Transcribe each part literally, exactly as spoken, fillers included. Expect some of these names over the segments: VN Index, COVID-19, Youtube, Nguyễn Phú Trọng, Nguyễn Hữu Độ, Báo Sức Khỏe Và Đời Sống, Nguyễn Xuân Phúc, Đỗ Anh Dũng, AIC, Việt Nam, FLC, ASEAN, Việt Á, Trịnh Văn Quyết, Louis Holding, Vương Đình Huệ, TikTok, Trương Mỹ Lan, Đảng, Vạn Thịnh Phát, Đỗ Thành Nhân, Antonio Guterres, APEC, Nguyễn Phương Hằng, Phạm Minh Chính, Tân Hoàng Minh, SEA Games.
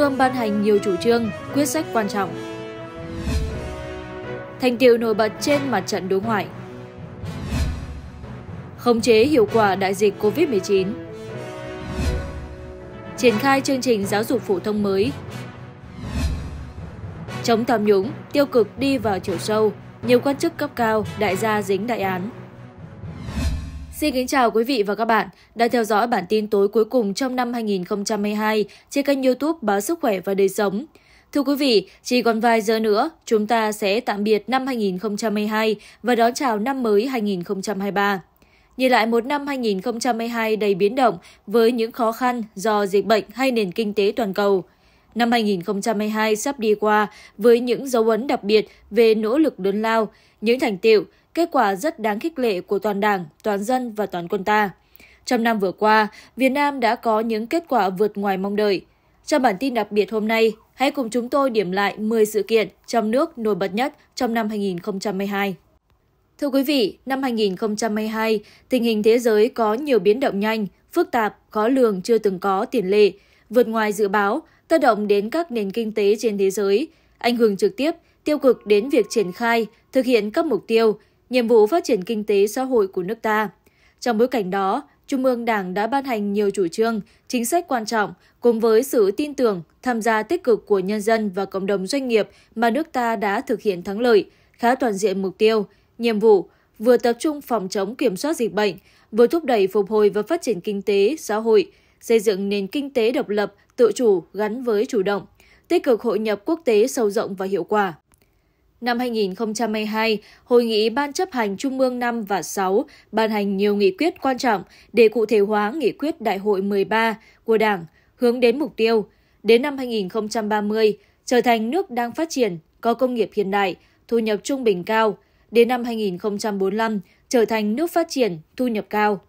ương ban hành nhiều chủ trương, quyết sách quan trọng. Thành tựu nổi bật trên mặt trận đối ngoại. Khống chế hiệu quả đại dịch covid mười chín. Triển khai chương trình giáo dục phổ thông mới. Chống tham nhũng, tiêu cực đi vào chiều sâu, nhiều quan chức cấp cao, đại gia dính đại án. Xin kính chào quý vị và các bạn đã theo dõi bản tin tối cuối cùng trong năm hai nghìn không trăm hai mươi hai trên kênh YouTube Báo Sức Khỏe Và Đời Sống. Thưa quý vị, chỉ còn vài giờ nữa, chúng ta sẽ tạm biệt năm hai nghìn không trăm hai mươi hai và đón chào năm mới hai nghìn không trăm hai mươi ba. Nhìn lại một năm hai nghìn không trăm hai mươi hai đầy biến động với những khó khăn do dịch bệnh hay nền kinh tế toàn cầu. Năm hai nghìn không trăm hai mươi hai sắp đi qua với những dấu ấn đặc biệt về nỗ lực lớn lao, những thành tựu, kết quả rất đáng khích lệ của toàn Đảng, toàn dân và toàn quân ta. Trong năm vừa qua, Việt Nam đã có những kết quả vượt ngoài mong đợi. Trong bản tin đặc biệt hôm nay, hãy cùng chúng tôi điểm lại mười sự kiện trong nước nổi bật nhất trong năm hai nghìn không trăm hai mươi hai. Thưa quý vị, năm hai nghìn không trăm hai mươi hai, tình hình thế giới có nhiều biến động nhanh, phức tạp, khó lường chưa từng có tiền lệ, vượt ngoài dự báo, tác động đến các nền kinh tế trên thế giới, ảnh hưởng trực tiếp, tiêu cực đến việc triển khai, thực hiện các mục tiêu, nhiệm vụ phát triển kinh tế xã hội của nước ta. Trong bối cảnh đó, Trung ương Đảng đã ban hành nhiều chủ trương, chính sách quan trọng cùng với sự tin tưởng, tham gia tích cực của nhân dân và cộng đồng doanh nghiệp mà nước ta đã thực hiện thắng lợi, khá toàn diện mục tiêu, nhiệm vụ, vừa tập trung phòng chống kiểm soát dịch bệnh, vừa thúc đẩy phục hồi và phát triển kinh tế, xã hội, xây dựng nền kinh tế độc lập, tự chủ gắn với chủ động, tích cực hội nhập quốc tế sâu rộng và hiệu quả. Năm hai nghìn không trăm hai mươi hai, Hội nghị Ban chấp hành Trung ương năm và sáu ban hành nhiều nghị quyết quan trọng để cụ thể hóa nghị quyết Đại hội mười ba của Đảng hướng đến mục tiêu. Đến năm hai nghìn không trăm ba mươi, trở thành nước đang phát triển, có công nghiệp hiện đại, thu nhập trung bình cao. Đến năm hai nghìn không trăm bốn mươi lăm, trở thành nước phát triển, thu nhập cao.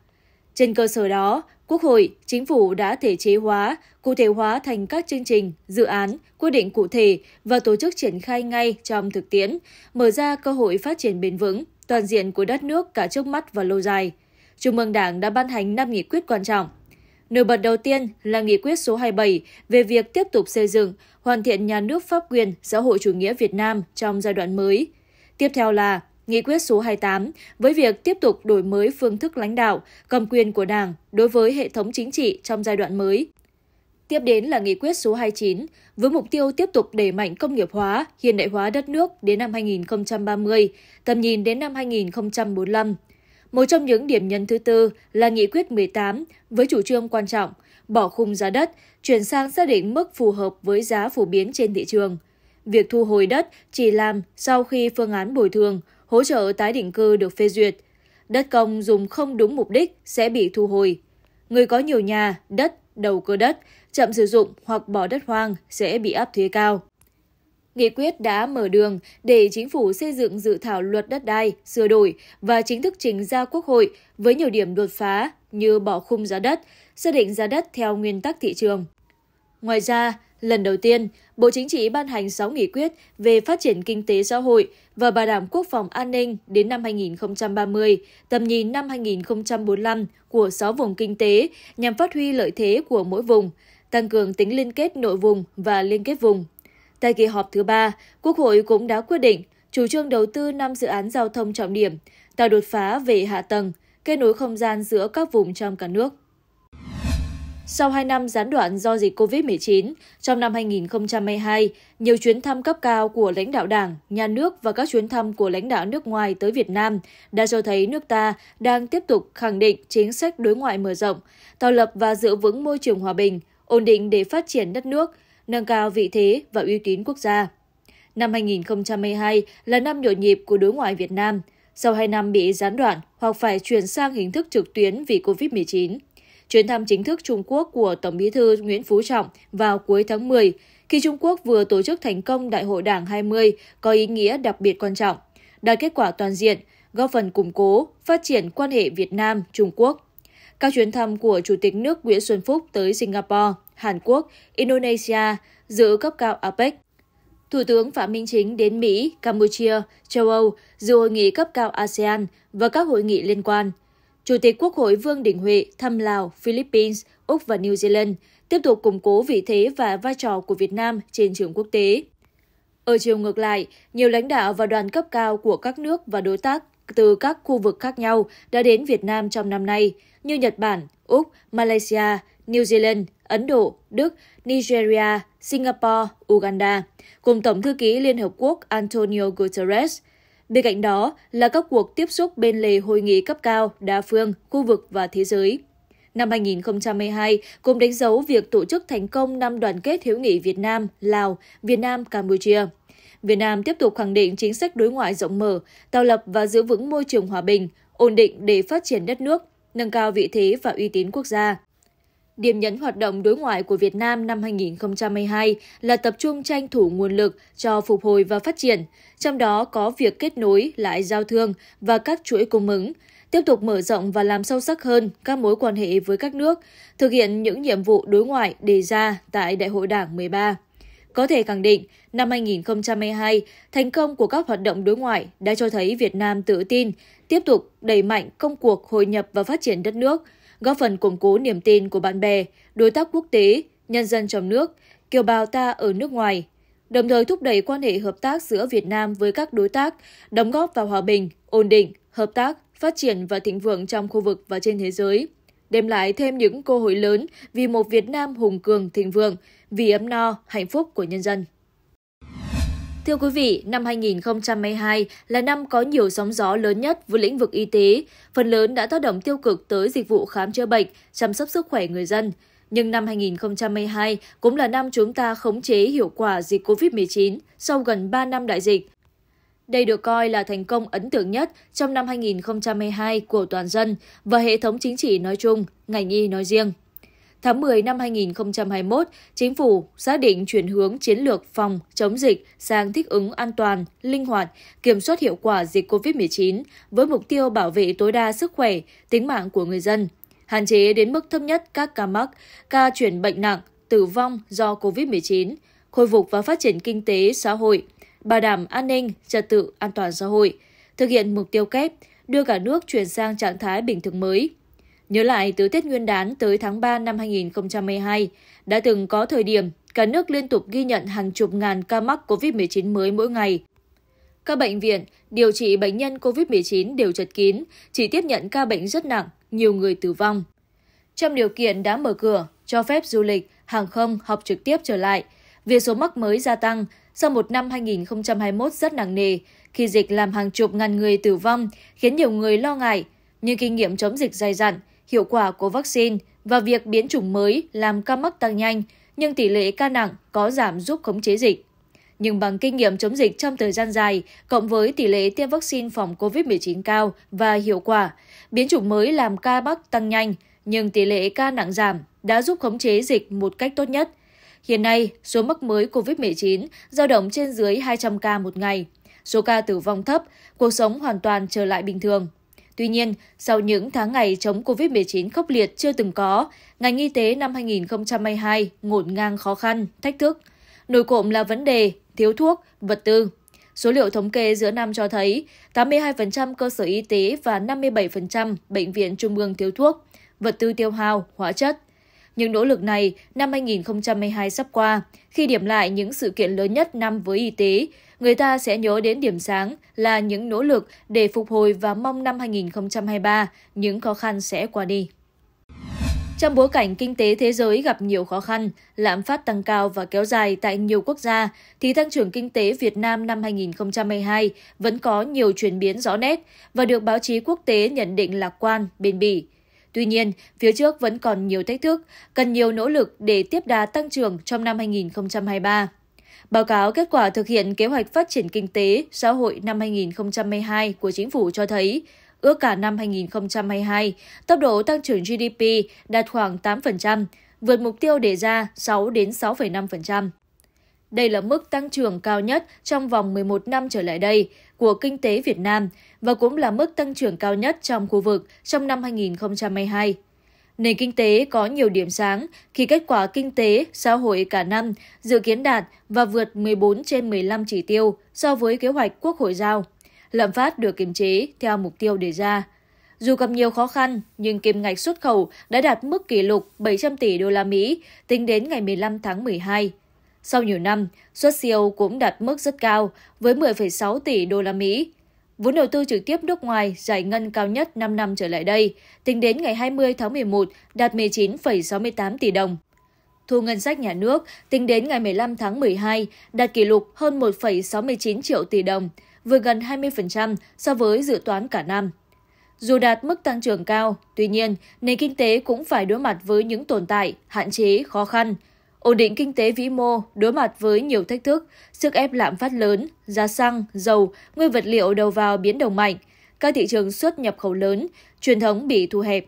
Trên cơ sở đó, Quốc hội, Chính phủ đã thể chế hóa, cụ thể hóa thành các chương trình, dự án, quy định cụ thể và tổ chức triển khai ngay trong thực tiễn, mở ra cơ hội phát triển bền vững, toàn diện của đất nước cả trước mắt và lâu dài. Trung ương Đảng đã ban hành năm nghị quyết quan trọng. Nổi bật đầu tiên là nghị quyết số hai mươi bảy về việc tiếp tục xây dựng, hoàn thiện nhà nước pháp quyền xã hội chủ nghĩa Việt Nam trong giai đoạn mới. Tiếp theo là Nghị quyết số hai mươi tám với việc tiếp tục đổi mới phương thức lãnh đạo, cầm quyền của Đảng đối với hệ thống chính trị trong giai đoạn mới. Tiếp đến là Nghị quyết số hai mươi chín với mục tiêu tiếp tục đẩy mạnh công nghiệp hóa, hiện đại hóa đất nước đến năm hai nghìn không trăm ba mươi, tầm nhìn đến năm hai nghìn không trăm bốn mươi lăm. Một trong những điểm nhấn thứ tư là Nghị quyết mười tám với chủ trương quan trọng, bỏ khung giá đất, chuyển sang xác định mức phù hợp với giá phổ biến trên thị trường. Việc thu hồi đất chỉ làm sau khi phương án bồi thường, hỗ trợ tái định cư được phê duyệt. Đất công dùng không đúng mục đích sẽ bị thu hồi. Người có nhiều nhà, đất, đầu cơ đất, chậm sử dụng hoặc bỏ đất hoang sẽ bị áp thuế cao. Nghị quyết đã mở đường để Chính phủ xây dựng dự thảo luật đất đai, sửa đổi và chính thức trình ra Quốc hội với nhiều điểm đột phá như bỏ khung giá đất, xác định giá đất theo nguyên tắc thị trường. Ngoài ra, lần đầu tiên, Bộ Chính trị ban hành sáu nghị quyết về phát triển kinh tế xã hội và bảo đảm quốc phòng an ninh đến năm hai nghìn không trăm ba mươi, tầm nhìn năm hai nghìn không trăm bốn mươi lăm của sáu vùng kinh tế nhằm phát huy lợi thế của mỗi vùng, tăng cường tính liên kết nội vùng và liên kết vùng. Tại kỳ họp thứ ba, Quốc hội cũng đã quyết định chủ trương đầu tư năm dự án giao thông trọng điểm, tạo đột phá về hạ tầng, kết nối không gian giữa các vùng trong cả nước. Sau hai năm gián đoạn do dịch covid mười chín, trong năm hai nghìn không trăm hai mươi hai, nhiều chuyến thăm cấp cao của lãnh đạo Đảng, nhà nước và các chuyến thăm của lãnh đạo nước ngoài tới Việt Nam đã cho thấy nước ta đang tiếp tục khẳng định chính sách đối ngoại mở rộng, tạo lập và giữ vững môi trường hòa bình, ổn định để phát triển đất nước, nâng cao vị thế và uy tín quốc gia. Năm hai nghìn không trăm hai mươi hai là năm nhộn nhịp của đối ngoại Việt Nam, sau hai năm bị gián đoạn hoặc phải chuyển sang hình thức trực tuyến vì covid mười chín. Chuyến thăm chính thức Trung Quốc của Tổng Bí thư Nguyễn Phú Trọng vào cuối tháng mười, khi Trung Quốc vừa tổ chức thành công Đại hội Đảng hai mươi có ý nghĩa đặc biệt quan trọng, đạt kết quả toàn diện, góp phần củng cố, phát triển quan hệ Việt Nam-Trung Quốc. Các chuyến thăm của Chủ tịch nước Nguyễn Xuân Phúc tới Singapore, Hàn Quốc, Indonesia, dự cấp cao a pếch. Thủ tướng Phạm Minh Chính đến Mỹ, Campuchia, châu Âu, dự hội nghị cấp cao a sê an và các hội nghị liên quan. Chủ tịch Quốc hội Vương Đình Huệ thăm Lào, Philippines, Úc và New Zealand, tiếp tục củng cố vị thế và vai trò của Việt Nam trên trường quốc tế. Ở chiều ngược lại, nhiều lãnh đạo và đoàn cấp cao của các nước và đối tác từ các khu vực khác nhau đã đến Việt Nam trong năm nay như Nhật Bản, Úc, Malaysia, New Zealand, Ấn Độ, Đức, Nigeria, Singapore, Uganda, cùng Tổng thư ký Liên Hợp Quốc Antonio Guterres. Bên cạnh đó là các cuộc tiếp xúc bên lề hội nghị cấp cao, đa phương, khu vực và thế giới. Năm hai nghìn không trăm hai mươi hai cũng đánh dấu việc tổ chức thành công năm đoàn kết hữu nghị Việt Nam, Lào, Việt Nam, Campuchia. Việt Nam tiếp tục khẳng định chính sách đối ngoại rộng mở, tạo lập và giữ vững môi trường hòa bình, ổn định để phát triển đất nước, nâng cao vị thế và uy tín quốc gia. Điểm nhấn hoạt động đối ngoại của Việt Nam năm hai nghìn không trăm hai mươi hai là tập trung tranh thủ nguồn lực cho phục hồi và phát triển, trong đó có việc kết nối lại giao thương và các chuỗi cung ứng, tiếp tục mở rộng và làm sâu sắc hơn các mối quan hệ với các nước, thực hiện những nhiệm vụ đối ngoại đề ra tại Đại hội Đảng mười ba. Có thể khẳng định, năm hai nghìn không trăm hai mươi hai, thành công của các hoạt động đối ngoại đã cho thấy Việt Nam tự tin, tiếp tục đẩy mạnh công cuộc hội nhập và phát triển đất nước, góp phần củng cố niềm tin của bạn bè, đối tác quốc tế, nhân dân trong nước, kiều bào ta ở nước ngoài, đồng thời thúc đẩy quan hệ hợp tác giữa Việt Nam với các đối tác, đóng góp vào hòa bình, ổn định, hợp tác, phát triển và thịnh vượng trong khu vực và trên thế giới, đem lại thêm những cơ hội lớn vì một Việt Nam hùng cường thịnh vượng, vì ấm no, hạnh phúc của nhân dân. Thưa quý vị, năm hai nghìn không trăm hai mươi hai là năm có nhiều sóng gió lớn nhất với lĩnh vực y tế, phần lớn đã tác động tiêu cực tới dịch vụ khám chữa bệnh, chăm sóc sức khỏe người dân. Nhưng năm hai nghìn không trăm hai mươi hai cũng là năm chúng ta khống chế hiệu quả dịch covid mười chín sau gần ba năm đại dịch. Đây được coi là thành công ấn tượng nhất trong năm hai nghìn không trăm hai mươi hai của toàn dân và hệ thống chính trị nói chung, ngành y nói riêng. Tháng mười năm hai nghìn không trăm hai mươi mốt, Chính phủ xác định chuyển hướng chiến lược phòng chống dịch sang thích ứng an toàn, linh hoạt, kiểm soát hiệu quả dịch covid mười chín với mục tiêu bảo vệ tối đa sức khỏe, tính mạng của người dân, hạn chế đến mức thấp nhất các ca mắc, ca chuyển bệnh nặng, tử vong do covid mười chín, khôi phục và phát triển kinh tế, xã hội, bảo đảm an ninh, trật tự, an toàn xã hội, thực hiện mục tiêu kép đưa cả nước chuyển sang trạng thái bình thường mới. Nhớ lại từ Tết Nguyên đán tới tháng ba năm hai nghìn không trăm hai mươi hai, đã từng có thời điểm cả nước liên tục ghi nhận hàng chục ngàn ca mắc covid mười chín mới mỗi ngày. Các bệnh viện điều trị bệnh nhân covid mười chín đều chật kín, chỉ tiếp nhận ca bệnh rất nặng, nhiều người tử vong. Trong điều kiện đã mở cửa, cho phép du lịch, hàng không, học trực tiếp trở lại, việc số mắc mới gia tăng sau một năm hai nghìn không trăm hai mươi mốt rất nặng nề, khi dịch làm hàng chục ngàn người tử vong khiến nhiều người lo ngại, nhưng kinh nghiệm chống dịch dày dặn, hiệu quả của vaccine và việc biến chủng mới làm ca mắc tăng nhanh, nhưng tỷ lệ ca nặng có giảm giúp khống chế dịch. Nhưng bằng kinh nghiệm chống dịch trong thời gian dài, cộng với tỷ lệ tiêm vaccine phòng covid mười chín cao và hiệu quả, biến chủng mới làm ca mắc tăng nhanh, nhưng tỷ lệ ca nặng giảm đã giúp khống chế dịch một cách tốt nhất. Hiện nay, số mắc mới covid mười chín dao động trên dưới hai trăm ca một ngày, số ca tử vong thấp, cuộc sống hoàn toàn trở lại bình thường. Tuy nhiên, sau những tháng ngày chống covid mười chín khốc liệt chưa từng có, ngành y tế năm hai nghìn không trăm hai mươi hai ngổn ngang khó khăn, thách thức. Nổi cộm là vấn đề thiếu thuốc, vật tư. Số liệu thống kê giữa năm cho thấy tám mươi hai phần trăm cơ sở y tế và năm mươi bảy phần trăm bệnh viện trung ương thiếu thuốc, vật tư tiêu hao, hóa chất. Những nỗ lực này năm hai nghìn không trăm hai mươi hai sắp qua, khi điểm lại những sự kiện lớn nhất năm với y tế, người ta sẽ nhớ đến điểm sáng là những nỗ lực để phục hồi và mong năm hai nghìn không trăm hai mươi ba những khó khăn sẽ qua đi. Trong bối cảnh kinh tế thế giới gặp nhiều khó khăn, lạm phát tăng cao và kéo dài tại nhiều quốc gia, thì tăng trưởng kinh tế Việt Nam năm hai nghìn không trăm hai mươi hai vẫn có nhiều chuyển biến rõ nét và được báo chí quốc tế nhận định lạc quan, bền bỉ. Tuy nhiên, phía trước vẫn còn nhiều thách thức, cần nhiều nỗ lực để tiếp đà tăng trưởng trong năm hai nghìn không trăm hai mươi ba. Báo cáo kết quả thực hiện kế hoạch phát triển kinh tế, xã hội năm hai nghìn không trăm hai mươi hai của Chính phủ cho thấy, ước cả năm hai nghìn không trăm hai mươi hai, tốc độ tăng trưởng giê đê pê đạt khoảng tám phần trăm, vượt mục tiêu đề ra sáu đến sáu phẩy năm phần trăm. Đây là mức tăng trưởng cao nhất trong vòng mười một năm trở lại đây của kinh tế Việt Nam và cũng là mức tăng trưởng cao nhất trong khu vực trong năm hai nghìn không trăm hai mươi hai. Nền kinh tế có nhiều điểm sáng khi kết quả kinh tế, xã hội cả năm dự kiến đạt và vượt mười bốn trên mười lăm chỉ tiêu so với kế hoạch Quốc hội giao. Lạm phát được kiềm chế theo mục tiêu đề ra. Dù gặp nhiều khó khăn, nhưng kim ngạch xuất khẩu đã đạt mức kỷ lục bảy trăm tỷ đô la Mỹ tính đến ngày mười lăm tháng mười hai. Sau nhiều năm, xuất siêu cũng đạt mức rất cao với mười phẩy sáu tỷ đô la Mỹ. Vốn đầu tư trực tiếp nước ngoài giải ngân cao nhất năm năm trở lại đây, tính đến ngày hai mươi tháng mười một đạt mười chín phẩy sáu mươi tám tỷ đồng. Thu ngân sách nhà nước tính đến ngày mười lăm tháng mười hai đạt kỷ lục hơn một phẩy sáu mươi chín triệu tỷ đồng, vượt gần hai mươi phần trăm so với dự toán cả năm. Dù đạt mức tăng trưởng cao, tuy nhiên, nền kinh tế cũng phải đối mặt với những tồn tại, hạn chế, khó khăn. Ổn định kinh tế vĩ mô đối mặt với nhiều thách thức, sức ép lạm phát lớn, giá xăng, dầu, nguyên vật liệu đầu vào biến động mạnh, các thị trường xuất nhập khẩu lớn, truyền thống bị thu hẹp.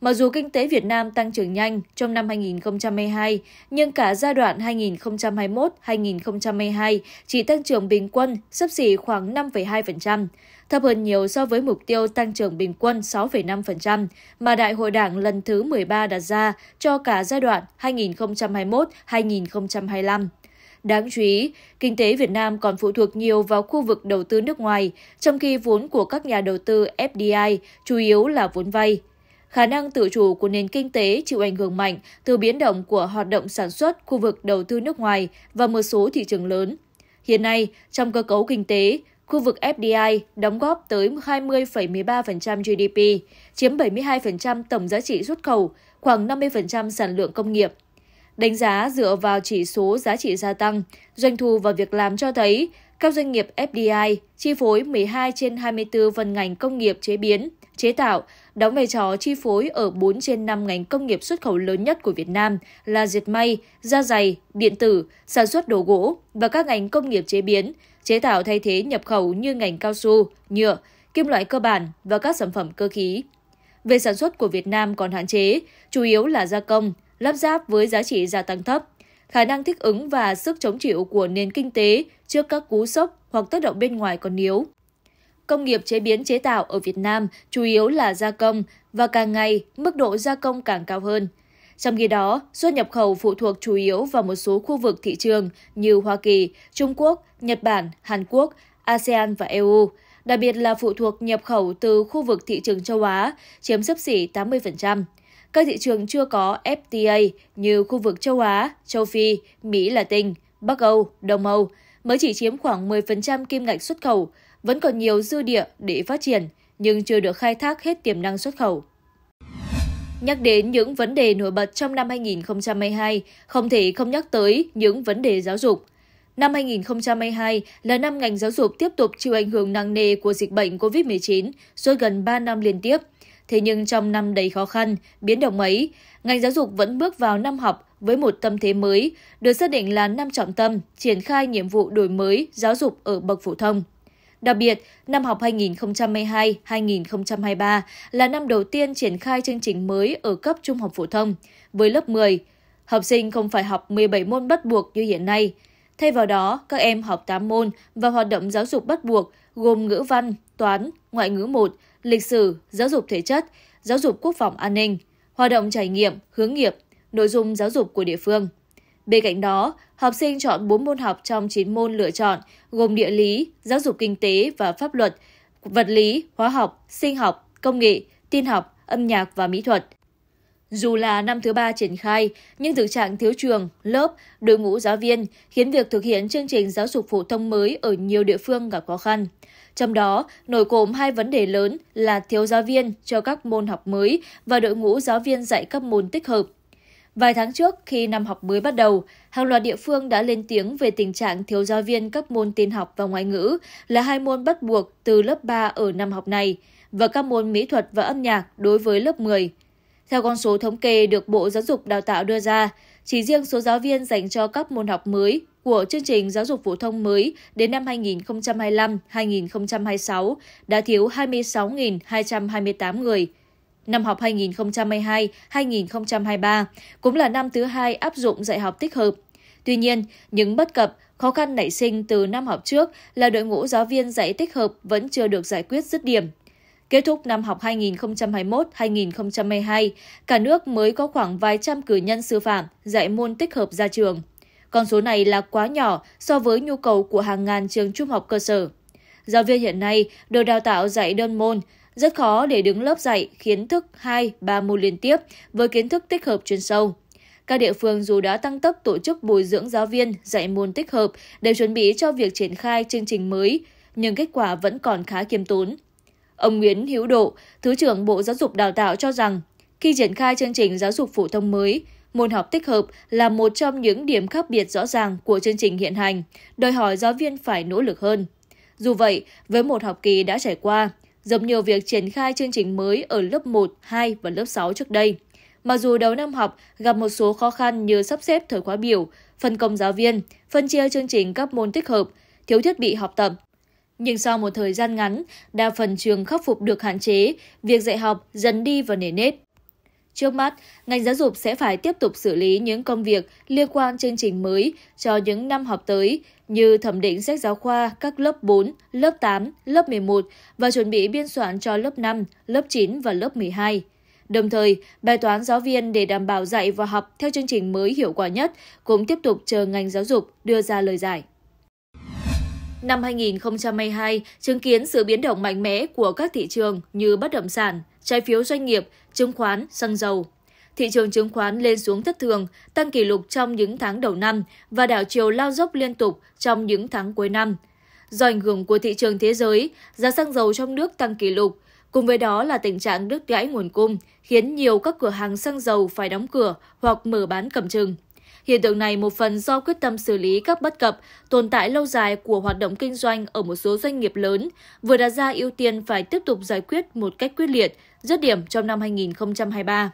Mặc dù kinh tế Việt Nam tăng trưởng nhanh trong năm hai nghìn không trăm hai mươi hai, nhưng cả giai đoạn hai nghìn không trăm hai mươi mốt đến hai nghìn không trăm hai mươi hai chỉ tăng trưởng bình quân xấp xỉ khoảng năm phẩy hai phần trăm, thấp hơn nhiều so với mục tiêu tăng trưởng bình quân sáu phẩy năm phần trăm mà Đại hội Đảng lần thứ mười ba đặt ra cho cả giai đoạn hai nghìn không trăm hai mươi mốt đến hai nghìn không trăm hai mươi lăm. Đáng chú ý, kinh tế Việt Nam còn phụ thuộc nhiều vào khu vực đầu tư nước ngoài, trong khi vốn của các nhà đầu tư ép đê i chủ yếu là vốn vay. Khả năng tự chủ của nền kinh tế chịu ảnh hưởng mạnh từ biến động của hoạt động sản xuất khu vực đầu tư nước ngoài và một số thị trường lớn. Hiện nay, trong cơ cấu kinh tế, khu vực ép đê i đóng góp tới hai mươi phẩy mười ba phần trăm giê đê pê, chiếm bảy mươi hai phần trăm tổng giá trị xuất khẩu, khoảng năm mươi phần trăm sản lượng công nghiệp. Đánh giá dựa vào chỉ số giá trị gia tăng, doanh thu và việc làm cho thấy các doanh nghiệp ép đê i chi phối mười hai trên hai mươi tư phân ngành công nghiệp chế biến, chế tạo, đóng vai trò chi phối ở bốn trên năm ngành công nghiệp xuất khẩu lớn nhất của Việt Nam là dệt may, da giày, điện tử, sản xuất đồ gỗ và các ngành công nghiệp chế biến, chế tạo thay thế nhập khẩu như ngành cao su, nhựa, kim loại cơ bản và các sản phẩm cơ khí. Về sản xuất của Việt Nam còn hạn chế, chủ yếu là gia công, lắp ráp với giá trị gia tăng thấp. Khả năng thích ứng và sức chống chịu của nền kinh tế trước các cú sốc hoặc tác động bên ngoài còn yếu. Công nghiệp chế biến chế tạo ở Việt Nam chủ yếu là gia công và càng ngày mức độ gia công càng cao hơn. Trong khi đó, xuất nhập khẩu phụ thuộc chủ yếu vào một số khu vực thị trường như Hoa Kỳ, Trung Quốc, Nhật Bản, Hàn Quốc, ASEAN và e u, đặc biệt là phụ thuộc nhập khẩu từ khu vực thị trường châu Á, chiếm xấp xỉ tám mươi phần trăm. Các thị trường chưa có ép tê a như khu vực châu Á, châu Phi, Mỹ Latin, Bắc Âu, Đông Âu mới chỉ chiếm khoảng mười phần trăm kim ngạch xuất khẩu, vẫn còn nhiều dư địa để phát triển, nhưng chưa được khai thác hết tiềm năng xuất khẩu. Nhắc đến những vấn đề nổi bật trong năm hai nghìn không trăm hai mươi hai, không thể không nhắc tới những vấn đề giáo dục. Năm hai nghìn không trăm hai mươi hai là năm ngành giáo dục tiếp tục chịu ảnh hưởng nặng nề của dịch bệnh covid mười chín suốt gần ba năm liên tiếp. Thế nhưng trong năm đầy khó khăn, biến động ấy, ngành giáo dục vẫn bước vào năm học với một tâm thế mới, được xác định là năm trọng tâm triển khai nhiệm vụ đổi mới giáo dục ở bậc phổ thông. Đặc biệt, năm học hai nghìn không trăm hai mươi hai đến hai nghìn không trăm hai mươi ba là năm đầu tiên triển khai chương trình mới ở cấp trung học phổ thông với lớp mười. Học sinh không phải học mười bảy môn bắt buộc như hiện nay. Thay vào đó, các em học tám môn và hoạt động giáo dục bắt buộc gồm ngữ văn, toán, ngoại ngữ một, lịch sử, giáo dục thể chất, giáo dục quốc phòng an ninh, hoạt động trải nghiệm, hướng nghiệp, nội dung giáo dục của địa phương. Bên cạnh đó, học sinh chọn bốn môn học trong chín môn lựa chọn gồm địa lý, giáo dục kinh tế và pháp luật, vật lý, hóa học, sinh học, công nghệ, tin học, âm nhạc và mỹ thuật. Dù là năm thứ ba triển khai, nhưng thực trạng thiếu trường, lớp, đội ngũ giáo viên khiến việc thực hiện chương trình giáo dục phổ thông mới ở nhiều địa phương gặp khó khăn. Trong đó, nổi cộm hai vấn đề lớn là thiếu giáo viên cho các môn học mới và đội ngũ giáo viên dạy các môn tích hợp. Vài tháng trước, khi năm học mới bắt đầu, hàng loạt địa phương đã lên tiếng về tình trạng thiếu giáo viên các môn tin học và ngoại ngữ là hai môn bắt buộc từ lớp ba ở năm học này và các môn mỹ thuật và âm nhạc đối với lớp mười. Theo con số thống kê được Bộ Giáo dục Đào tạo đưa ra, chỉ riêng số giáo viên dành cho các môn học mới của chương trình giáo dục phổ thông mới đến năm hai nghìn không trăm hai mươi lăm đến hai nghìn không trăm hai mươi sáu đã thiếu hai mươi sáu nghìn hai trăm hai mươi tám người. Năm học hai nghìn không trăm hai mươi hai đến hai nghìn không trăm hai mươi ba cũng là năm thứ hai áp dụng dạy học tích hợp. Tuy nhiên, những bất cập, khó khăn nảy sinh từ năm học trước là đội ngũ giáo viên dạy tích hợp vẫn chưa được giải quyết dứt điểm. Kết thúc năm học hai nghìn không trăm hai mươi mốt đến hai nghìn không trăm hai mươi hai, cả nước mới có khoảng vài trăm cử nhân sư phạm dạy môn tích hợp ra trường. Con số này là quá nhỏ so với nhu cầu của hàng ngàn trường trung học cơ sở. Giáo viên hiện nay được đào tạo dạy đơn môn, Rất khó để đứng lớp dạy kiến thức hai ba môn liên tiếp với kiến thức tích hợp chuyên sâu. Các địa phương dù đã tăng tốc tổ chức bồi dưỡng giáo viên dạy môn tích hợp để chuẩn bị cho việc triển khai chương trình mới, nhưng kết quả vẫn còn khá khiêm tốn. Ông Nguyễn Hữu Độ, Thứ trưởng Bộ Giáo dục Đào tạo cho rằng, khi triển khai chương trình giáo dục phổ thông mới, môn học tích hợp là một trong những điểm khác biệt rõ ràng của chương trình hiện hành, đòi hỏi giáo viên phải nỗ lực hơn. Dù vậy, với một học kỳ đã trải qua, giống như việc triển khai chương trình mới ở lớp một, hai và lớp sáu trước đây, mặc dù đầu năm học gặp một số khó khăn như sắp xếp thời khóa biểu, phân công giáo viên, phân chia chương trình các môn tích hợp, thiếu thiết bị học tập. Nhưng sau một thời gian ngắn, đa phần trường khắc phục được hạn chế, việc dạy học dần đi vào nề nếp. Trước mắt, ngành giáo dục sẽ phải tiếp tục xử lý những công việc liên quan chương trình mới cho những năm học tới như thẩm định sách giáo khoa các lớp bốn, lớp tám, lớp mười một và chuẩn bị biên soạn cho lớp năm, lớp chín và lớp mười hai. Đồng thời, bài toán giáo viên để đảm bảo dạy và học theo chương trình mới hiệu quả nhất cũng tiếp tục chờ ngành giáo dục đưa ra lời giải. Năm hai nghìn không trăm hai mươi hai chứng kiến sự biến động mạnh mẽ của các thị trường như bất động sản, trái phiếu doanh nghiệp, chứng khoán, xăng dầu. Thị trường chứng khoán lên xuống thất thường, tăng kỷ lục trong những tháng đầu năm và đảo chiều lao dốc liên tục trong những tháng cuối năm. Do ảnh hưởng của thị trường thế giới, giá xăng dầu trong nước tăng kỷ lục, cùng với đó là tình trạng đứt gãy nguồn cung khiến nhiều các cửa hàng xăng dầu phải đóng cửa hoặc mở bán cầm chừng. Hiện tượng này một phần do quyết tâm xử lý các bất cập tồn tại lâu dài của hoạt động kinh doanh ở một số doanh nghiệp lớn, vừa đặt ra ưu tiên phải tiếp tục giải quyết một cách quyết liệt, dứt điểm trong năm hai nghìn không trăm hai mươi ba.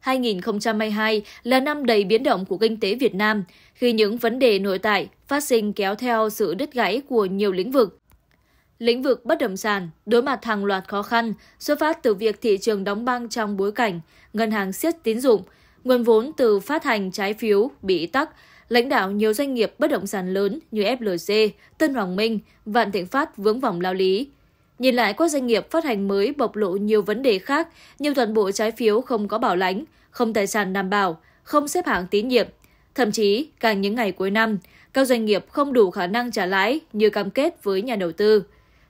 hai nghìn không trăm hai mươi hai là năm đầy biến động của kinh tế Việt Nam, khi những vấn đề nội tại phát sinh kéo theo sự đứt gãy của nhiều lĩnh vực. Lĩnh vực bất động sản đối mặt hàng loạt khó khăn, xuất phát từ việc thị trường đóng băng trong bối cảnh ngân hàng siết tín dụng, nguồn vốn từ phát hành trái phiếu bị tắc. Lãnh đạo nhiều doanh nghiệp bất động sản lớn như ép lờ xê, Tân Hoàng Minh, Vạn Thịnh Phát vướng vòng lao lý. Nhìn lại các doanh nghiệp phát hành mới bộc lộ nhiều vấn đề khác như toàn bộ trái phiếu không có bảo lãnh, không tài sản đảm bảo, không xếp hạng tín nhiệm. Thậm chí, càng những ngày cuối năm, các doanh nghiệp không đủ khả năng trả lãi như cam kết với nhà đầu tư.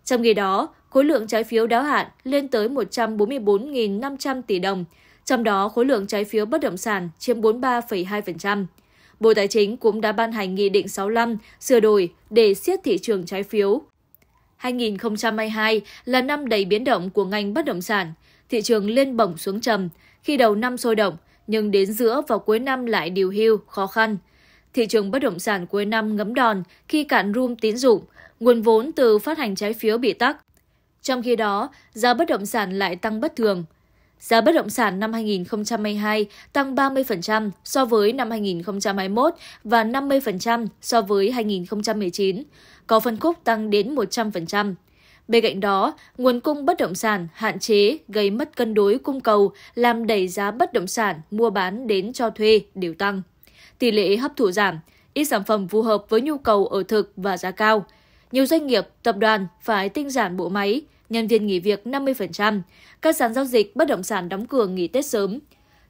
Trong khi đó, khối lượng trái phiếu đáo hạn lên tới một trăm bốn mươi bốn nghìn năm trăm tỷ đồng, trong đó khối lượng trái phiếu bất động sản chiếm bốn mươi ba phẩy hai phần trăm. Bộ Tài chính cũng đã ban hành Nghị định sáu mươi lăm sửa đổi để siết thị trường trái phiếu. hai nghìn không trăm hai mươi hai là năm đầy biến động của ngành bất động sản, thị trường lên bổng xuống trầm, khi đầu năm sôi động nhưng đến giữa và cuối năm lại điều hưu, khó khăn. Thị trường bất động sản cuối năm ngấm đòn khi cạn room tín dụng, nguồn vốn từ phát hành trái phiếu bị tắc. Trong khi đó, giá bất động sản lại tăng bất thường. Giá bất động sản năm hai nghìn không trăm hai mươi hai tăng ba mươi phần trăm so với năm hai nghìn không trăm hai mươi mốt và năm mươi phần trăm so với hai nghìn không trăm mười chín, có phân khúc tăng đến một trăm phần trăm. Bên cạnh đó, nguồn cung bất động sản hạn chế gây mất cân đối cung cầu, làm đẩy giá bất động sản mua bán đến cho thuê đều tăng. Tỷ lệ hấp thụ giảm, ít sản phẩm phù hợp với nhu cầu ở thực và giá cao. Nhiều doanh nghiệp, tập đoàn phải tinh giản bộ máy, nhân viên nghỉ việc năm mươi phần trăm, các sàn giao dịch bất động sản đóng cửa nghỉ Tết sớm.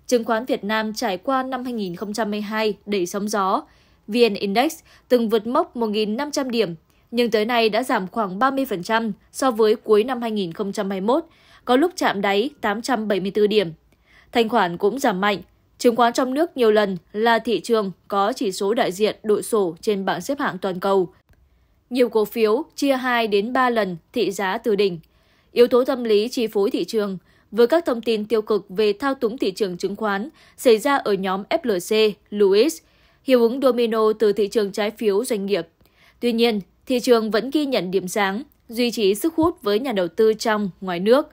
Chứng khoán Việt Nam trải qua năm hai nghìn không trăm hai mươi hai đầy sóng gió. vê en Index từng vượt mốc một nghìn năm trăm điểm, nhưng tới nay đã giảm khoảng ba mươi phần trăm so với cuối năm hai nghìn không trăm hai mươi mốt, có lúc chạm đáy tám trăm bảy mươi tư điểm. Thanh khoản cũng giảm mạnh. Chứng khoán trong nước nhiều lần là thị trường có chỉ số đại diện đội sổ trên bảng xếp hạng toàn cầu. Nhiều cổ phiếu chia hai đến ba lần thị giá từ đỉnh. Yếu tố tâm lý chi phối thị trường với các thông tin tiêu cực về thao túng thị trường chứng khoán xảy ra ở nhóm ép lờ xê, Louis, hiệu ứng domino từ thị trường trái phiếu doanh nghiệp. Tuy nhiên, thị trường vẫn ghi nhận điểm sáng, duy trì sức hút với nhà đầu tư trong, ngoài nước.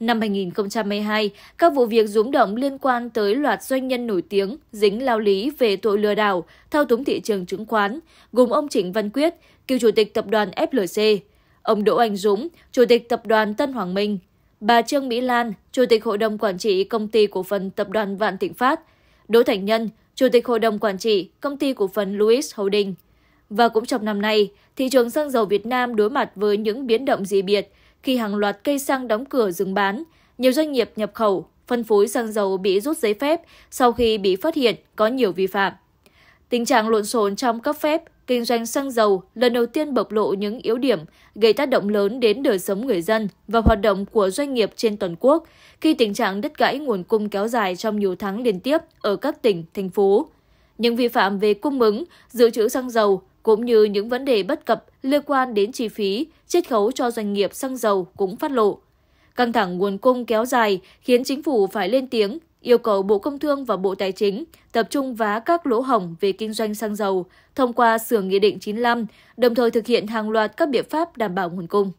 Năm hai nghìn không trăm hai mươi hai, các vụ việc rúng động liên quan tới loạt doanh nhân nổi tiếng dính lao lý về tội lừa đảo, thao túng thị trường chứng khoán, gồm ông Trịnh Văn Quyết, cựu chủ tịch tập đoàn ép lờ xê, ông Đỗ Anh Dũng, chủ tịch tập đoàn Tân Hoàng Minh, bà Trương Mỹ Lan, chủ tịch hội đồng quản trị công ty cổ phần tập đoàn Vạn Thịnh Phát, Đỗ Thành Nhân, chủ tịch hội đồng quản trị công ty cổ phần Louis Holding. Và cũng trong năm nay, thị trường xăng dầu Việt Nam đối mặt với những biến động dị biệt khi hàng loạt cây xăng đóng cửa dừng bán, nhiều doanh nghiệp nhập khẩu, phân phối xăng dầu bị rút giấy phép sau khi bị phát hiện có nhiều vi phạm. Tình trạng lộn xộn trong cấp phép, kinh doanh xăng dầu lần đầu tiên bộc lộ những yếu điểm gây tác động lớn đến đời sống người dân và hoạt động của doanh nghiệp trên toàn quốc khi tình trạng đứt gãy nguồn cung kéo dài trong nhiều tháng liên tiếp ở các tỉnh, thành phố. Những vi phạm về cung ứng, dự trữ xăng dầu cũng như những vấn đề bất cập liên quan đến chi phí, chiết khấu cho doanh nghiệp xăng dầu cũng phát lộ. Căng thẳng nguồn cung kéo dài khiến chính phủ phải lên tiếng, yêu cầu Bộ Công Thương và Bộ Tài chính tập trung vá các lỗ hổng về kinh doanh xăng dầu thông qua sửa Nghị định chín mươi lăm, đồng thời thực hiện hàng loạt các biện pháp đảm bảo nguồn cung.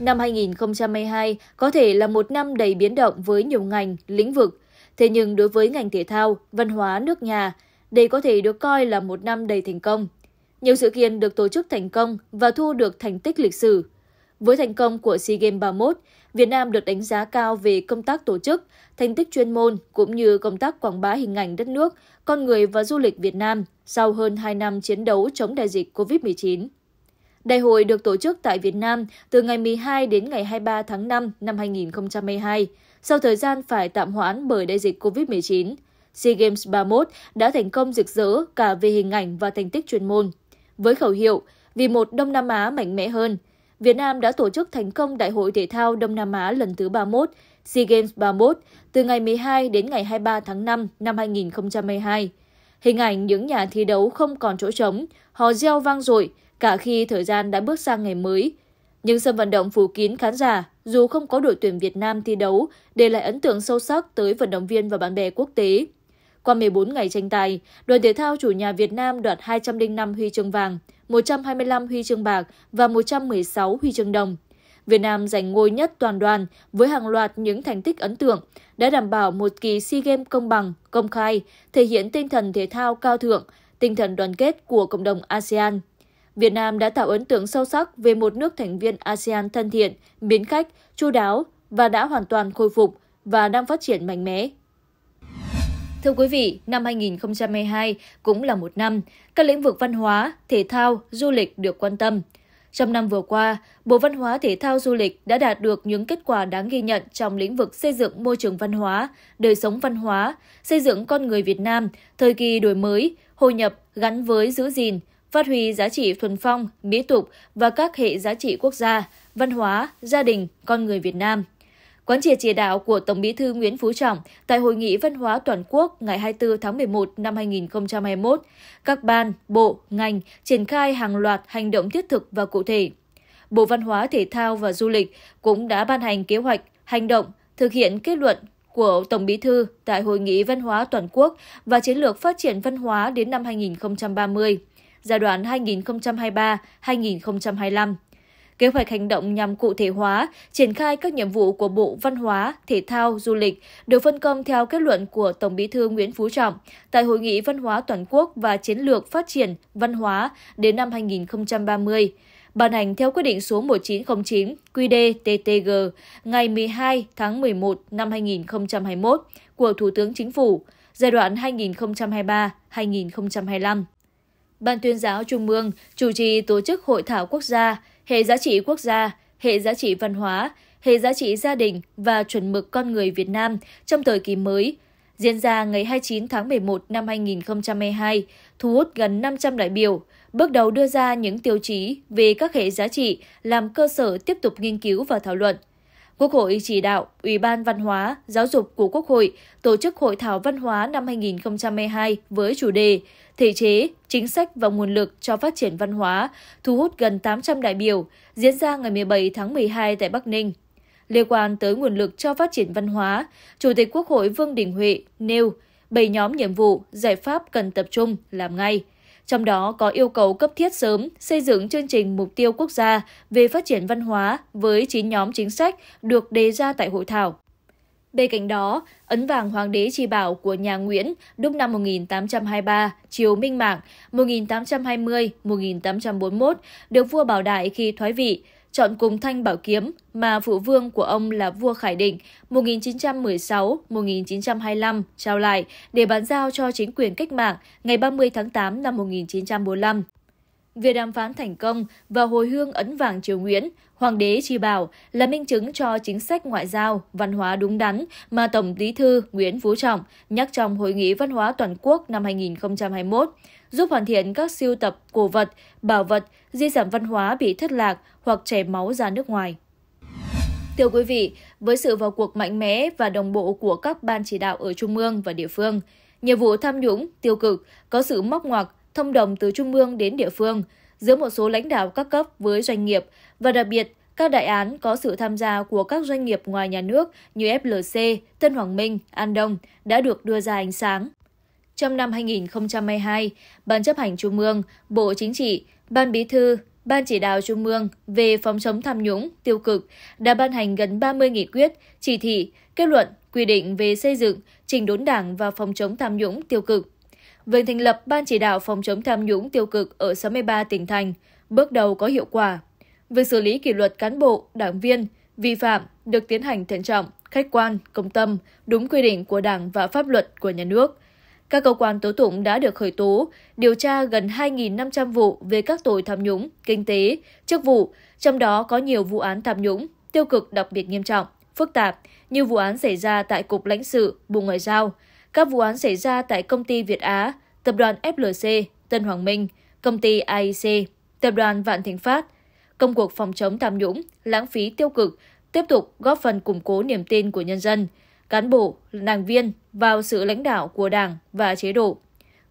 Năm hai nghìn không trăm hai mươi hai có thể là một năm đầy biến động với nhiều ngành, lĩnh vực. Thế nhưng đối với ngành thể thao, văn hóa nước nhà, đây có thể được coi là một năm đầy thành công. Nhiều sự kiện được tổ chức thành công và thu được thành tích lịch sử. Với thành công của SEA Games ba mươi mốt, Việt Nam được đánh giá cao về công tác tổ chức, thành tích chuyên môn cũng như công tác quảng bá hình ảnh đất nước, con người và du lịch Việt Nam sau hơn hai năm chiến đấu chống đại dịch covid mười chín. Đại hội được tổ chức tại Việt Nam từ ngày mười hai đến ngày hai mươi ba tháng năm năm hai nghìn không trăm hai mươi hai, sau thời gian phải tạm hoãn bởi đại dịch covid mười chín. SEA Games ba mươi mốt đã thành công rực rỡ cả về hình ảnh và thành tích chuyên môn. Với khẩu hiệu vì một Đông Nam Á mạnh mẽ hơn, Việt Nam đã tổ chức thành công Đại hội Thể thao Đông Nam Á lần thứ ba mươi mốt, SEA Games ba mươi mốt, từ ngày mười hai đến ngày hai mươi ba tháng năm năm hai nghìn không trăm hai mươi hai. Hình ảnh những nhà thi đấu không còn chỗ trống, họ reo vang dội cả khi thời gian đã bước sang ngày mới. Những sân vận động phủ kín khán giả, dù không có đội tuyển Việt Nam thi đấu, để lại ấn tượng sâu sắc tới vận động viên và bạn bè quốc tế. Qua mười bốn ngày tranh tài, đoàn thể thao chủ nhà Việt Nam đoạt hai trăm lẻ năm huy chương vàng, một trăm hai mươi lăm huy chương bạc và một trăm mười sáu huy chương đồng. Việt Nam giành ngôi nhất toàn đoàn với hàng loạt những thành tích ấn tượng, đã đảm bảo một kỳ SEA Games công bằng, công khai, thể hiện tinh thần thể thao cao thượng, tinh thần đoàn kết của cộng đồng ASEAN. Việt Nam đã tạo ấn tượng sâu sắc về một nước thành viên ASEAN thân thiện, mến khách, chu đáo và đã hoàn toàn khôi phục và đang phát triển mạnh mẽ. Thưa quý vị, năm hai nghìn không trăm hai mươi hai cũng là một năm các lĩnh vực văn hóa, thể thao, du lịch được quan tâm. Trong năm vừa qua, Bộ Văn hóa, Thể thao, Du lịch đã đạt được những kết quả đáng ghi nhận trong lĩnh vực xây dựng môi trường văn hóa, đời sống văn hóa, xây dựng con người Việt Nam, thời kỳ đổi mới, hội nhập gắn với giữ gìn, phát huy giá trị thuần phong, mỹ tục và các hệ giá trị quốc gia, văn hóa, gia đình, con người Việt Nam. Quán triệt chỉ đạo của Tổng Bí thư Nguyễn Phú Trọng tại Hội nghị Văn hóa Toàn quốc ngày hai mươi tư tháng mười một năm hai nghìn không trăm hai mươi mốt, các ban, bộ, ngành triển khai hàng loạt hành động thiết thực và cụ thể. Bộ Văn hóa, Thể thao và Du lịch cũng đã ban hành kế hoạch, hành động, thực hiện kết luận của Tổng Bí thư tại Hội nghị Văn hóa Toàn quốc và Chiến lược Phát triển Văn hóa đến năm hai nghìn không trăm ba mươi, giai đoạn hai nghìn không trăm hai mươi ba đến hai nghìn không trăm hai mươi lăm. Kế hoạch hành động nhằm cụ thể hóa, triển khai các nhiệm vụ của Bộ Văn hóa, Thể thao, Du lịch được phân công theo kết luận của Tổng Bí thư Nguyễn Phú Trọng tại Hội nghị Văn hóa Toàn quốc và Chiến lược Phát triển Văn hóa đến năm hai nghìn không trăm ba mươi, ban hành theo quyết định số một nghìn chín trăm linh chín Q D T T G ngày mười hai tháng mười một năm hai nghìn không trăm hai mươi mốt của Thủ tướng Chính phủ, giai đoạn hai nghìn không trăm hai mươi ba đến hai nghìn không trăm hai mươi lăm. Ban Tuyên giáo Trung ương chủ trì tổ chức hội thảo quốc gia, hệ giá trị quốc gia, hệ giá trị văn hóa, hệ giá trị gia đình và chuẩn mực con người Việt Nam trong thời kỳ mới, diễn ra ngày hai mươi chín tháng mười một năm hai nghìn không trăm hai mươi hai, thu hút gần năm trăm đại biểu, bước đầu đưa ra những tiêu chí về các hệ giá trị làm cơ sở tiếp tục nghiên cứu và thảo luận. Quốc hội chỉ đạo Ủy ban Văn hóa, Giáo dục của Quốc hội tổ chức hội thảo văn hóa năm hai nghìn không trăm hai mươi hai với chủ đề Thể chế, chính sách và nguồn lực cho phát triển văn hóa, thu hút gần tám trăm đại biểu, diễn ra ngày mười bảy tháng mười hai tại Bắc Ninh. Liên quan tới nguồn lực cho phát triển văn hóa, Chủ tịch Quốc hội Vương Đình Huệ nêu bảy nhóm nhiệm vụ, giải pháp cần tập trung làm ngay. Trong đó có yêu cầu cấp thiết sớm xây dựng chương trình mục tiêu quốc gia về phát triển văn hóa với chín nhóm chính sách được đề ra tại hội thảo. Bên cạnh đó, ấn vàng Hoàng đế Chi Bảo của nhà Nguyễn đúc năm một nghìn tám trăm hai mươi ba, triều Minh Mạng một nghìn tám trăm hai mươi đến một nghìn tám trăm bốn mươi mốt được vua Bảo Đại khi thoái vị, chọn cùng thanh bảo kiếm mà phụ vương của ông là vua Khải Định một nghìn chín trăm mười sáu đến một nghìn chín trăm hai mươi lăm trao lại để bàn giao cho chính quyền cách mạng ngày ba mươi tháng tám năm một nghìn chín trăm bốn mươi lăm. Việc đàm phán thành công và hồi hương ấn vàng triều Nguyễn, Hoàng đế Chi Bảo là minh chứng cho chính sách ngoại giao, văn hóa đúng đắn mà Tổng Bí thư Nguyễn Phú Trọng nhắc trong Hội nghị Văn hóa Toàn quốc năm hai nghìn không trăm hai mươi mốt, giúp hoàn thiện các sưu tập cổ vật, bảo vật, di sản văn hóa bị thất lạc hoặc chảy máu ra nước ngoài. Thưa quý vị, với sự vào cuộc mạnh mẽ và đồng bộ của các ban chỉ đạo ở trung ương và địa phương, nhiều vụ tham nhũng, tiêu cực có sự móc ngoặc, thông đồng từ trung ương đến địa phương, giữa một số lãnh đạo các cấp với doanh nghiệp và đặc biệt các đại án có sự tham gia của các doanh nghiệp ngoài nhà nước như ép lờ xê, Tân Hoàng Minh, An Đông đã được đưa ra ánh sáng. Trong năm hai nghìn không trăm hai mươi hai, Ban chấp hành Trung ương, Bộ Chính trị, Ban Bí thư, Ban chỉ đạo Trung ương về phòng chống tham nhũng, tiêu cực đã ban hành gần ba mươi nghị quyết, chỉ thị, kết luận, quy định về xây dựng, chỉnh đốn Đảng và phòng chống tham nhũng, tiêu cực. Việc thành lập Ban chỉ đạo phòng chống tham nhũng, tiêu cực ở sáu mươi ba tỉnh thành bước đầu có hiệu quả. Việc xử lý kỷ luật cán bộ, đảng viên vi phạm được tiến hành thận trọng, khách quan, công tâm, đúng quy định của Đảng và pháp luật của nhà nước. Các cơ quan tố tụng đã được khởi tố, điều tra gần hai nghìn năm trăm vụ về các tội tham nhũng, kinh tế, chức vụ, trong đó có nhiều vụ án tham nhũng, tiêu cực đặc biệt nghiêm trọng, phức tạp như vụ án xảy ra tại Cục Lãnh sự, Bộ Ngoại giao, các vụ án xảy ra tại Công ty Việt Á, Tập đoàn ép lờ xê, Tân Hoàng Minh, Công ty a i xê, Tập đoàn Vạn Thịnh Phát. Công cuộc phòng chống tham nhũng, lãng phí tiêu cực tiếp tục góp phần củng cố niềm tin của nhân dân, cán bộ, đảng viên vào sự lãnh đạo của Đảng và chế độ.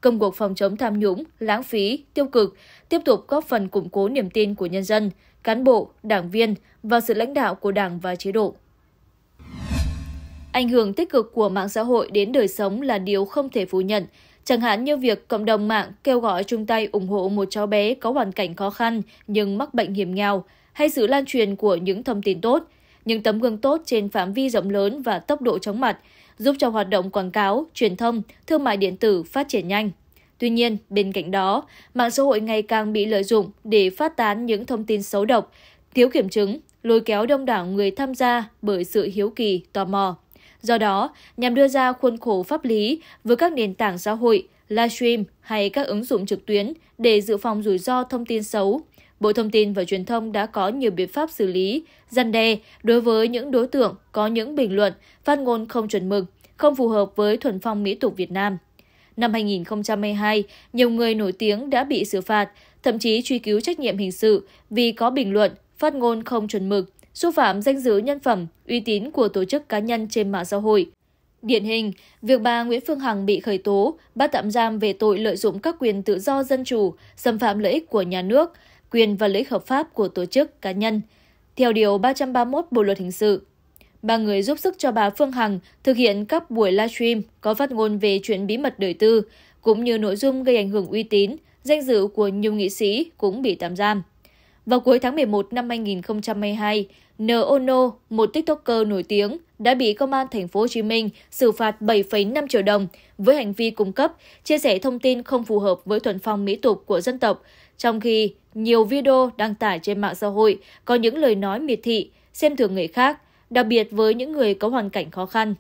Công cuộc phòng chống tham nhũng, lãng phí, tiêu cực tiếp tục góp phần củng cố niềm tin của nhân dân, cán bộ, đảng viên vào sự lãnh đạo của Đảng và chế độ. Ảnh hưởng tích cực của mạng xã hội đến đời sống là điều không thể phủ nhận, chẳng hạn như việc cộng đồng mạng kêu gọi chung tay ủng hộ một cháu bé có hoàn cảnh khó khăn nhưng mắc bệnh hiểm nghèo, hay sự lan truyền của những thông tin tốt, những tấm gương tốt trên phạm vi rộng lớn và tốc độ chóng mặt, giúp cho hoạt động quảng cáo, truyền thông, thương mại điện tử phát triển nhanh. Tuy nhiên, bên cạnh đó, mạng xã hội ngày càng bị lợi dụng để phát tán những thông tin xấu độc, thiếu kiểm chứng, lôi kéo đông đảo người tham gia bởi sự hiếu kỳ, tò mò. Do đó, nhằm đưa ra khuôn khổ pháp lý với các nền tảng xã hội, livestream hay các ứng dụng trực tuyến để dự phòng rủi ro thông tin xấu, Bộ Thông tin và Truyền thông đã có nhiều biện pháp xử lý, răn đe đối với những đối tượng có những bình luận, phát ngôn không chuẩn mực, không phù hợp với thuần phong mỹ tục Việt Nam. Năm hai nghìn không trăm hai mươi hai, nhiều người nổi tiếng đã bị xử phạt, thậm chí truy cứu trách nhiệm hình sự vì có bình luận, phát ngôn không chuẩn mực, xúc phạm danh dự nhân phẩm, uy tín của tổ chức cá nhân trên mạng xã hội. Điển hình, việc bà Nguyễn Phương Hằng bị khởi tố, bắt tạm giam về tội lợi dụng các quyền tự do dân chủ, xâm phạm lợi ích của nhà nước, quyền và lợi ích hợp pháp của tổ chức cá nhân, theo Điều ba trăm ba mươi mốt Bộ Luật Hình sự. Ba người giúp sức cho bà Phương Hằng thực hiện các buổi livestream có phát ngôn về chuyện bí mật đời tư, cũng như nội dung gây ảnh hưởng uy tín, danh dự của nhiều nghị sĩ cũng bị tạm giam. Vào cuối tháng mười một năm hai nghìn không trăm hai mươi hai, en o no, một TikToker nổi tiếng, đã bị Công an Thành phố Hồ Chí Minh xử phạt bảy phẩy năm triệu đồng với hành vi cung cấp, chia sẻ thông tin không phù hợp với thuần phong mỹ tục của dân tộc, trong khi nhiều video đăng tải trên mạng xã hội có những lời nói miệt thị, xem thường người khác, đặc biệt với những người có hoàn cảnh khó khăn.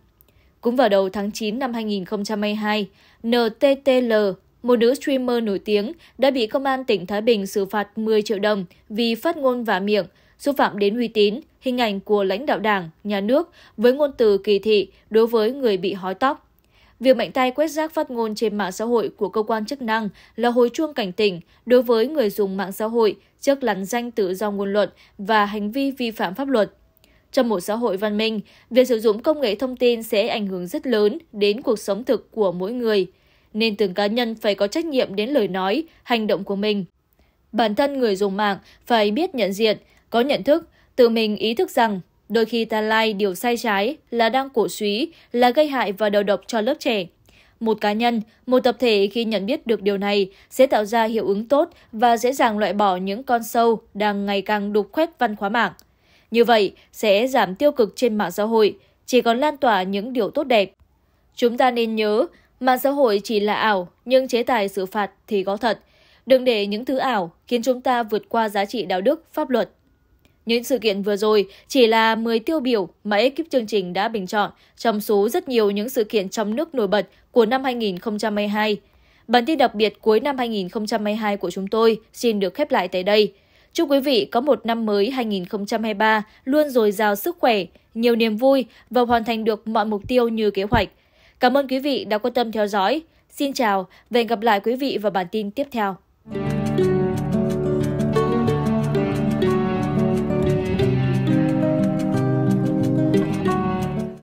Cũng vào đầu tháng chín năm hai nghìn không trăm hai mươi hai, en tê tê lờ, một nữ streamer nổi tiếng, đã bị Công an tỉnh Thái Bình xử phạt mười triệu đồng vì phát ngôn vạ miệng, xúc phạm đến uy tín, hình ảnh của lãnh đạo Đảng, nhà nước với ngôn từ kỳ thị đối với người bị hói tóc. Việc mạnh tay quét rác phát ngôn trên mạng xã hội của cơ quan chức năng là hồi chuông cảnh tỉnh đối với người dùng mạng xã hội trước lằn danh tự do ngôn luận và hành vi vi phạm pháp luật. Trong một xã hội văn minh, việc sử dụng công nghệ thông tin sẽ ảnh hưởng rất lớn đến cuộc sống thực của mỗi người, nên từng cá nhân phải có trách nhiệm đến lời nói, hành động của mình. Bản thân người dùng mạng phải biết nhận diện, có nhận thức, tự mình ý thức rằng đôi khi ta lai điều sai trái là đang cổ suý, là gây hại và đầu độc cho lớp trẻ. Một cá nhân, một tập thể khi nhận biết được điều này sẽ tạo ra hiệu ứng tốt và dễ dàng loại bỏ những con sâu đang ngày càng đục khoét văn hóa mạng. Như vậy, sẽ giảm tiêu cực trên mạng xã hội, chỉ còn lan tỏa những điều tốt đẹp. Chúng ta nên nhớ, mạng xã hội chỉ là ảo, nhưng chế tài xử phạt thì có thật. Đừng để những thứ ảo khiến chúng ta vượt qua giá trị đạo đức, pháp luật. Những sự kiện vừa rồi chỉ là mười tiêu biểu mà ekip chương trình đã bình chọn trong số rất nhiều những sự kiện trong nước nổi bật của năm hai nghìn không trăm hai mươi hai. Bản tin đặc biệt cuối năm hai nghìn không trăm hai mươi hai của chúng tôi xin được khép lại tại đây. Chúc quý vị có một năm mới hai nghìn không trăm hai mươi ba luôn dồi dào sức khỏe, nhiều niềm vui và hoàn thành được mọi mục tiêu như kế hoạch. Cảm ơn quý vị đã quan tâm theo dõi. Xin chào và hẹn gặp lại quý vị vào bản tin tiếp theo.